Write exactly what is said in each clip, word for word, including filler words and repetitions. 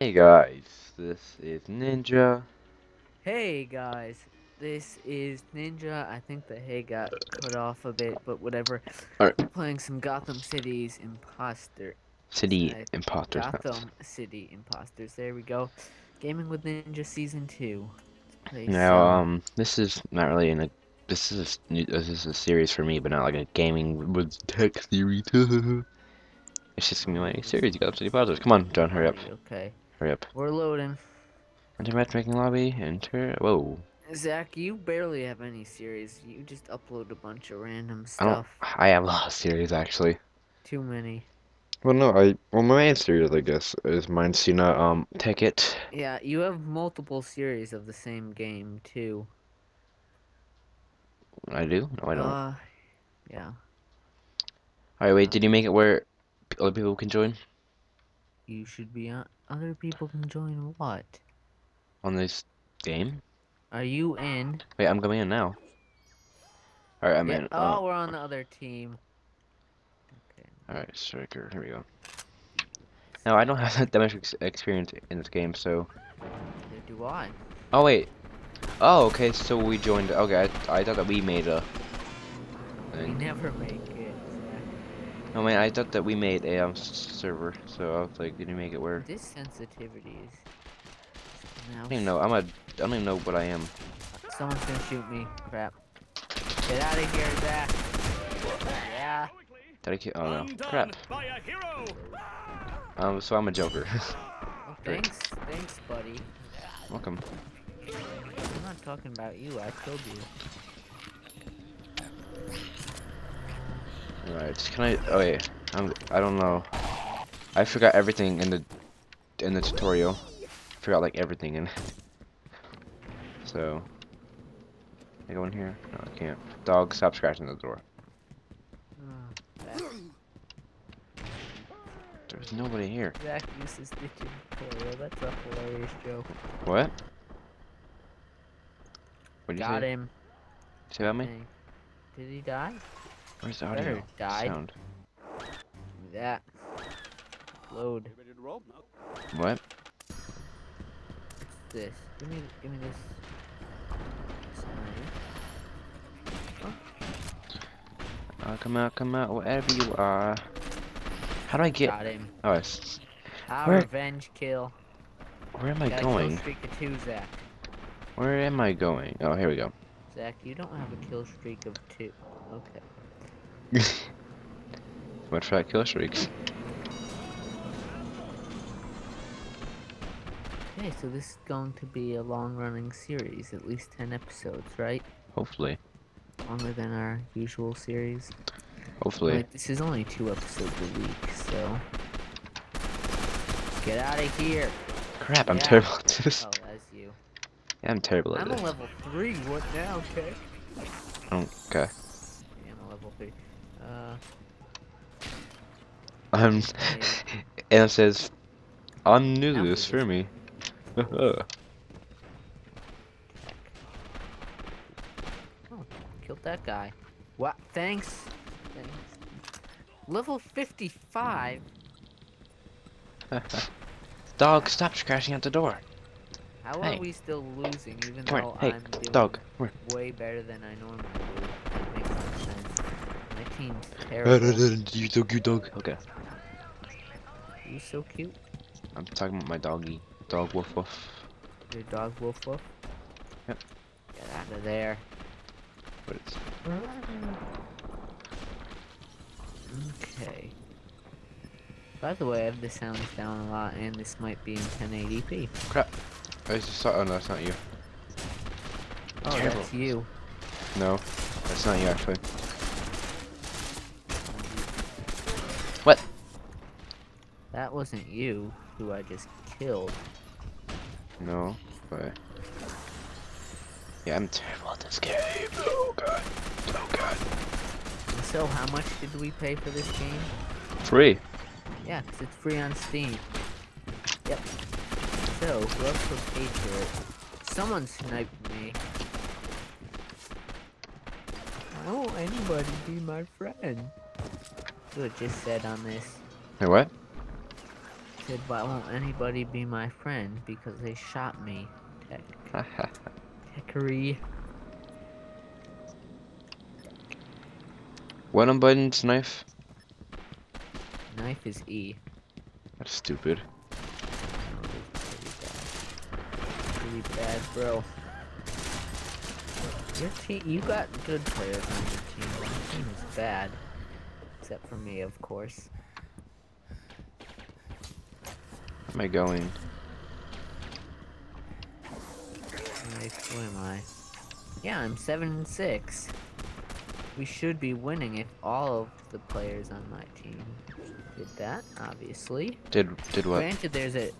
Hey guys, this is Ninja. Hey guys, this is Ninja. I think the hey got cut off a bit, but whatever. Alright. We're playing some Gotham City's Imposter. City uh, Imposters. Gotham City Imposters. There we go. Gaming with Ninja Season Two. Now, um, this is not really in a. This is a, this is a series for me, but not like a gaming with tech series. It's just gonna be my series. Gotham City Imposters. Come on, John, hurry up. Okay. Hurry up. We're loading. Enter matchmaking lobby. Enter. Whoa. Zach, you barely have any series. You just upload a bunch of random stuff. I, I have a lot of series actually. Too many. Well, no, I. Well, my main series, I guess, is mine. Cena. Um, take it. Yeah, you have multiple series of the same game too. I do? No, I don't. Uh, yeah. All right. Wait. Did you make it where other people can join? You should be on. Other people can join what? On this game? Are you in? Wait, I'm going in now. Alright, I'm yeah. in. Oh, oh, we're on the other team. Okay. Alright, striker. Here we go. Now, I don't have that much ex experience in this game, so... Neither do I. Oh, wait. Oh, okay, so we joined... Okay, I, I thought that we made a... thing. We never make it. Oh man, I thought that we made a um, server, so I was like, did you make it where? This sensitivity is. I don't even know. I'm a. I don't even know what I am. Someone's gonna shoot me. Crap. Get out of here, Zach. Yeah. Did I kill? Oh no. Crap. Um. So I'm a Joker. Oh, thanks. Thanks, buddy. Welcome. I'm not talking about you. I killed you. Alright, can I? Oh yeah, I'm, I don't know. I forgot everything in the in the tutorial. I forgot like everything in. So, can I go in here? No, I can't. Dog, stop scratching the door. Oh, there's nobody here. Zach uses the tutorial. That's a hilarious joke. What? What did you say? Got him. Say about me? Did he die? Where's the audio? Sound. That. Load. What? What's this? Give me, give me this. Sorry. Oh. Uh, come out, come out, wherever you are. How do I get? Got him. Oh, it's... Our Where... revenge kill. Where am I Gotta going? Kill streak two, Zach. Where am I going? Oh, here we go. Zach, you don't have a kill streak of two. Okay. Much for that kill streaks. Okay, so this is going to be a long-running series, at least ten episodes, right? Hopefully. Longer than our usual series. Hopefully. Like, this is only two episodes a week, so get out of here. Crap! I'm yeah. terrible at this. Oh, that's you. Yeah, I'm terrible at I'm this. I'm a level three. What now? Okay. Okay. Uh, um, and it says, I'm new to this for me. Oh, killed that guy. What? Thanks. Thanks. Level fifty-five. Dog, stop crashing out the door. How hey. are we still losing, even come though hey, I'm doing dog. way better than I normally do? You so cute, dog. Okay. You so cute. I'm talking about my doggy. Dog woof woof. Your dog woof woof. Yep. Get out of there. But it's okay. By the way, I have the sounds down a lot, and this might be in ten eighty p. Crap. I just saw. Oh no, it's not you. Oh, terrible. That's you. No, that's not you actually. What? That wasn't you who I just killed. No, but yeah, I'm terrible at this game. Oh god. Oh god. And so how much did we pay for this game? Free. Yeah, because it's free on Steam. Yep. So whoever paid for it. Someone sniped me. Why won't anybody be my friend? It just said on this. Hey, what? said, why won't anybody be my friend because they shot me? Hickory. When I'm biting its knife? Knife is E. That's stupid. Really bad, bro. Your team, you got good players on your team. Your team is bad, except for me, of course. Where am I going? Nice, who am I? Yeah, I'm seven and six. We should be winning if all of the players on my team did that. Obviously. Did did what? Granted, there's a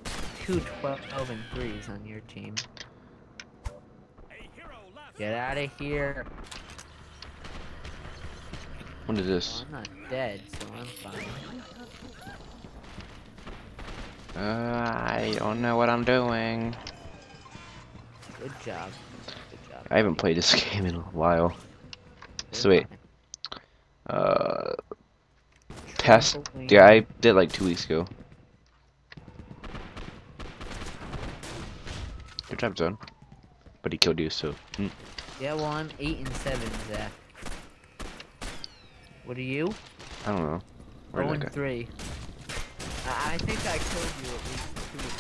two twelve and threes on your team. Get out of here! What is this? Well, I'm not dead, so I'm fine. Uh, I don't know what I'm doing. Good job. Good job. I haven't played this game in a while. So wait. Uh, test. Yeah, I did like two weeks ago. Good job, John. But he killed you, so. Mm. Yeah, well, I'm eight and seven, Zach. What are you? I don't know. Oh, and three. Uh, I think I killed you at least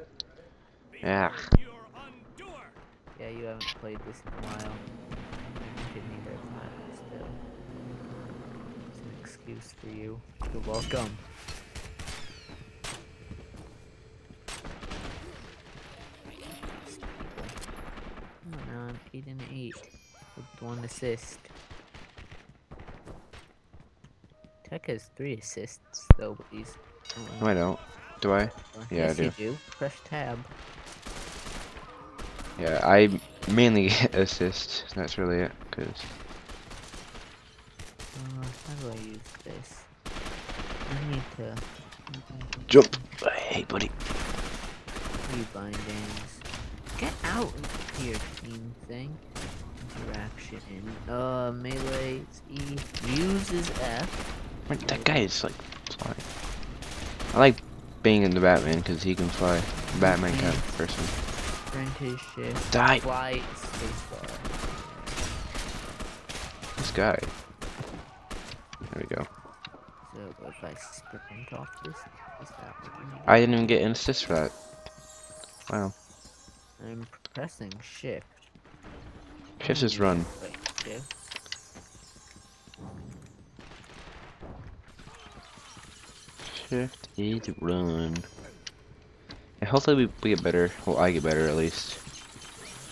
two or three. Yeah. Yeah, you haven't played this in a while. I didn't either of mine, still. It's an excuse for you. You're welcome. Eight and eight with one assist. Tech has three assists though, but these. No, I don't. Do I? Yeah, yes, I do. You do. Press tab. Yeah, I mainly assist. That's really it, cause. Uh, how do I use this? I need to. Jump! Hey, buddy. You bindings. Get out of here, team thing. Interaction. Uh, melee is E. Use is F. Wait, that guy is like flying. I like being in the Batman because he can fly. Batman kind of person. Sprint his shift. Die. Fly spacebar. This guy. There we go. So if I sprint off this, is that what you need? I didn't even get an assist for that. Wow. I'm pressing shift. Shift is run. Wait, shift. Shift is run. And hopefully we, we get better. Well, I get better at least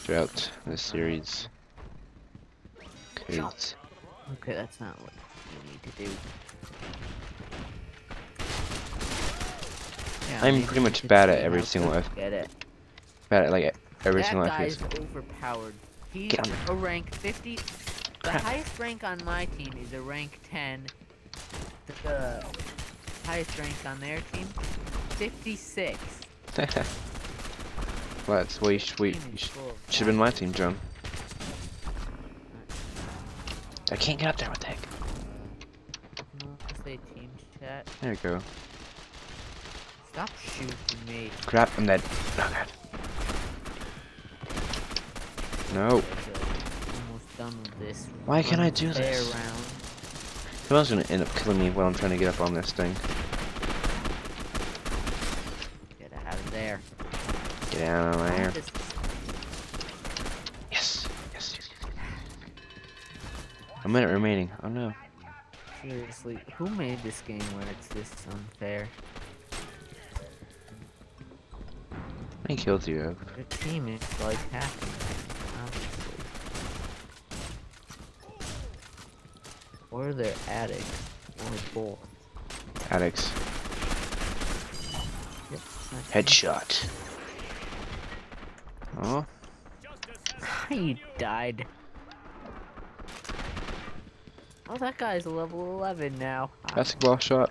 throughout this series. Okay, okay, that's not what you need to do. Yeah, I'm pretty much bad at every single F. Get it. Bad at like every that single guy's overpowered. He's a rank fifty. The highest rank on my team is a rank ten. The uh, highest rank on their team, fifty-six. Well, that's why you should wait. You should have been my team, John. I can't get up there. What the heck? Say team chat. There you go. Stop shooting me. Crap! I'm dead. Oh god. No. Why can't I do this? Someone's gonna end up killing me while I'm trying to get up on this thing. Get out of there. Get out of there. Yes. Yes. Yes. A minute remaining. Oh no. Seriously, who made this game where it's this unfair? How many kills do you have? Your team is like half. Or they're addicts, or both. Addicts. Yep, headshot. Oh. You died. Oh, that guy's level eleven now. That's a glass shot.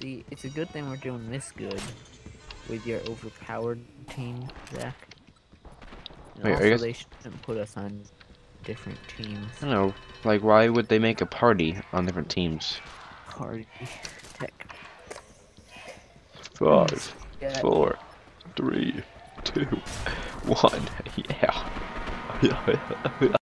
See, it's a good thing we're doing this good with your overpowered team, Zach. And wait, also, are you guys... they shouldn't put us on different teams. I don't know. Like, why would they make a party on different teams? Party. tick. Five, yeah. four, three, two, one. Yeah.